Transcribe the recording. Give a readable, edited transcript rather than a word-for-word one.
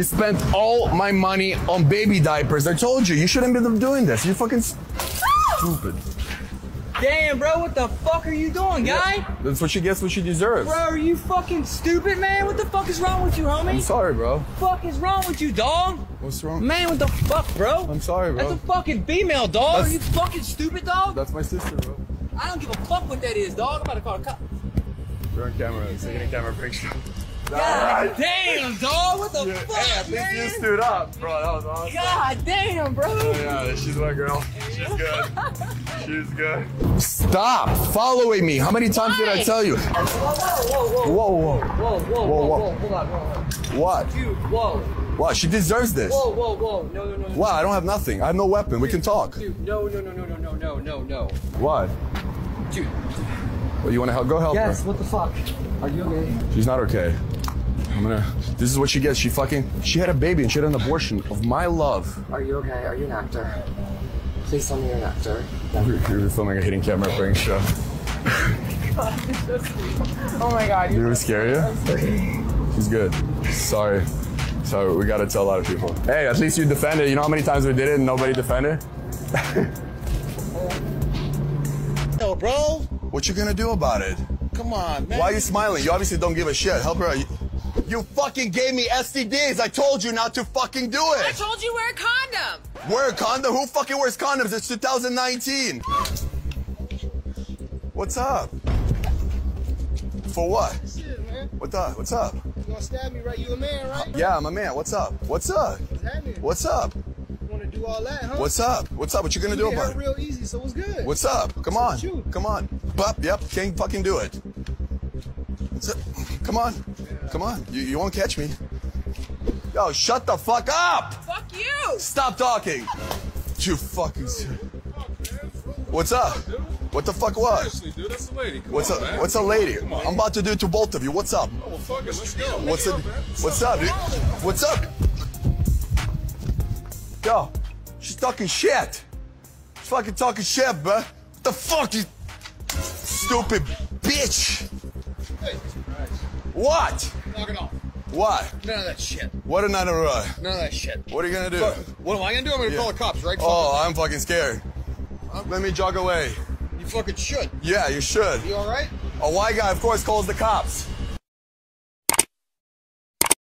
You spent all my money on baby diapers. I told you, you shouldn't be doing this. You fucking stupid. Damn, bro, what the fuck are you doing, guy? Yeah, that's what she gets, what she deserves. Bro, are you fucking stupid, man? What the fuck is wrong with you, homie? I'm sorry, bro. What the fuck is wrong with you, dog? What's wrong? Man, what the fuck, bro? I'm sorry, bro. That's a fucking female, dog. Are you fucking stupid, dog? That's my sister, bro. I don't give a fuck what that is, dog. I'm about to call a cop. You're on camera. I'm taking a camera picture. God damn, dog! What the fuck, man? You stood up, bro. That was awesome. God damn, bro. Oh, yeah, she's my girl. She's good. She's good. Stop following me. How many times did I tell you? Whoa, whoa, whoa, whoa, whoa, whoa, whoa, whoa. Hold on, hold on. What? Dude, whoa. Wow, she deserves this. Whoa, whoa, whoa. No, no, no. Wow, I don't have nothing. I have no weapon. Dude, we can talk. Dude, no, no, no, no, no, no, no, no, no. What? Dude. Well, you want to help? Go help her. Yes. What the fuck? Are you okay? She's not okay. I'm gonna, this is what she gets. She fucking, she had a baby and she had an abortion of my love. Are you okay? Are you an actor? Please tell me you're an actor. You're filming a hidden camera prank show. God, you're so sweet. Oh my God. Did we scare you? I'm sorry. She's good. Sorry. Sorry, we gotta tell a lot of people. Hey, at least you defended. You know how many times we did it and nobody defended? Yo, bro. What you gonna do about it? Come on, man. Why are you smiling? You obviously don't give a shit. Help her out. You fucking gave me STDs. I told you not to fucking do it. I told you wear a condom. Wear a condom? Who fucking wears condoms? It's 2019. What's up? For what? Shit, man. What's up? What's up? You gonna stab me, right? You a man, right? Yeah, I'm a man. What's up? What's up? What's happening? What's up? You wanna do all that, huh? What's up? What's up? What you gonna do about it? Real easy, so what's good? What's up? Come on. Come on. Bup, yep, can't fucking do it. What's up? Come on. Come on, you won't catch me. Yo, shut the fuck up! Fuck you! Stop talking! You fucking... What's up? What the fuck was? Seriously, dude, that's a lady. What's up? What's a lady? I'm about to do it to both of you. What's up? Oh, well, fuck it, let's go. What's up, dude? What's up? Yo, she's talking shit. She's fucking talking shit, bruh. What the fuck, you stupid bitch? Hey. What? Knock it off. What? None of that shit. What? None of that shit. What are you gonna do? So, what am I gonna do? I'm gonna call the cops, right? Oh, I'm fucking scared. Let me jog away. You fucking should. Yeah, you should. You all right? A white guy, of course, calls the cops.